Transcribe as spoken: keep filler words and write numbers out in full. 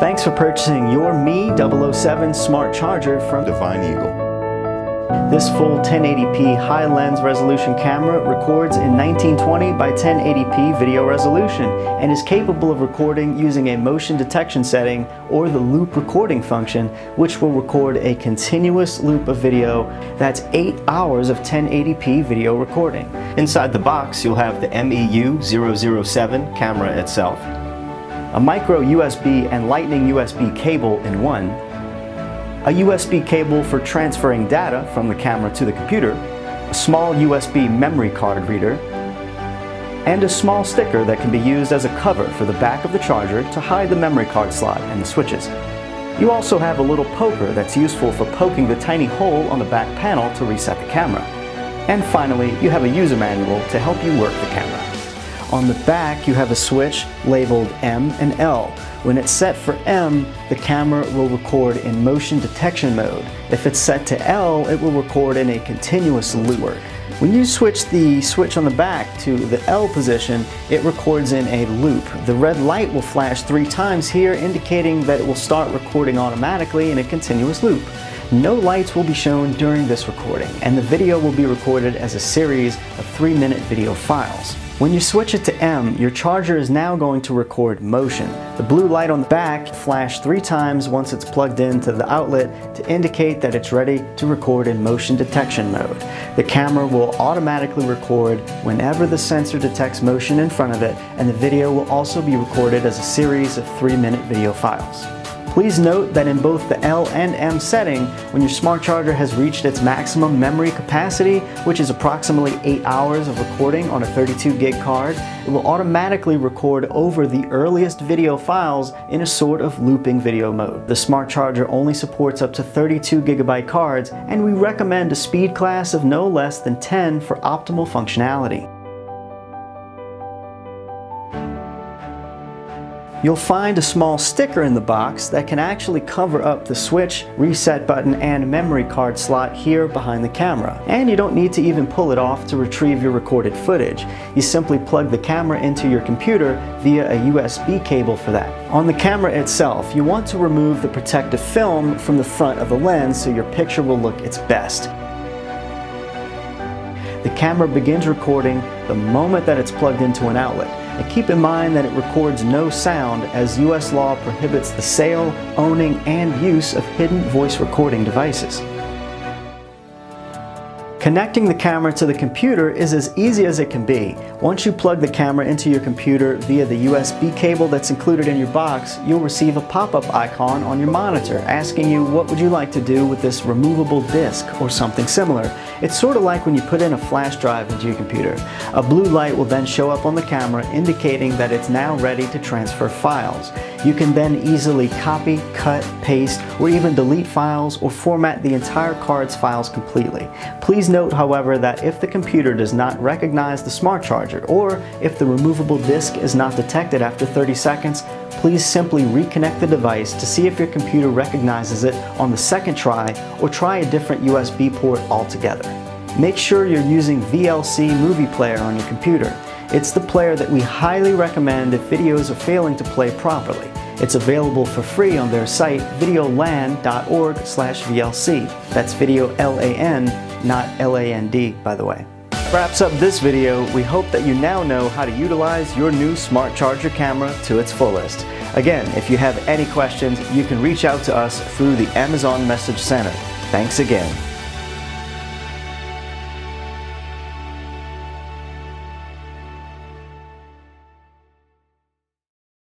Thanks for purchasing your M E U zero zero seven Smart Charger from Divine Eagle. This full ten eighty p high lens resolution camera records in nineteen twenty by ten eighty p video resolution and is capable of recording using a motion detection setting or the loop recording function, which will record a continuous loop of video. That's eight hours of ten eighty p video recording. Inside the box, you'll have the M E U zero zero seven camera itself, a micro U S B and lightning U S B cable in one, a U S B cable for transferring data from the camera to the computer, a small U S B memory card reader, and a small sticker that can be used as a cover for the back of the charger to hide the memory card slot and the switches. You also have a little poker that's useful for poking the tiny hole on the back panel to reset the camera. And finally, you have a user manual to help you work the camera. On the back, you have a switch labeled M and L. When it's set for M, the camera will record in motion detection mode. If it's set to L, it will record in a continuous loop. When you switch the switch on the back to the L position, it records in a loop. The red light will flash three times here, indicating that it will start recording automatically in a continuous loop. No lights will be shown during this recording, and the video will be recorded as a series of three minute video files. When you switch it to M, your charger is now going to record motion. The blue light on the back flashed three times once it's plugged into the outlet to indicate that it's ready to record in motion detection mode. The camera will automatically record whenever the sensor detects motion in front of it, and the video will also be recorded as a series of three minute video files. Please note that in both the L and M setting, when your smart charger has reached its maximum memory capacity, which is approximately eight hours of recording on a thirty-two gig card, it will automatically record over the earliest video files in a sort of looping video mode. The smart charger only supports up to thirty-two gigabyte cards, and we recommend a speed class of no less than ten for optimal functionality. You'll find a small sticker in the box that can actually cover up the switch, reset button, and memory card slot here behind the camera. And you don't need to even pull it off to retrieve your recorded footage. You simply plug the camera into your computer via a U S B cable for that. On the camera itself, you want to remove the protective film from the front of the lens so your picture will look its best. The camera begins recording the moment that it's plugged into an outlet. And keep in mind that it records no sound, as U S law prohibits the sale, owning, and use of hidden voice recording devices. Connecting the camera to the computer is as easy as it can be. Once you plug the camera into your computer via the U S B cable that's included in your box, you'll receive a pop-up icon on your monitor asking you what would you like to do with this removable disk or something similar. It's sort of like when you put in a flash drive into your computer. A blue light will then show up on the camera indicating that it's now ready to transfer files. You can then easily copy, cut, paste, or even delete files or format the entire card's files completely. Please note, however, that if the computer does not recognize the smart charger, or if the removable disk is not detected after thirty seconds, please simply reconnect the device to see if your computer recognizes it on the second try, or try a different U S B port altogether. Make sure you're using V L C Movie Player on your computer. It's the player that we highly recommend if videos are failing to play properly. It's available for free on their site, videoland dot org slash V L C. That's video L A N, not L A N D, by the way. Wraps up this video. We hope that you now know how to utilize your new smart charger camera to its fullest. Again, if you have any questions, you can reach out to us through the Amazon Message Center. Thanks again.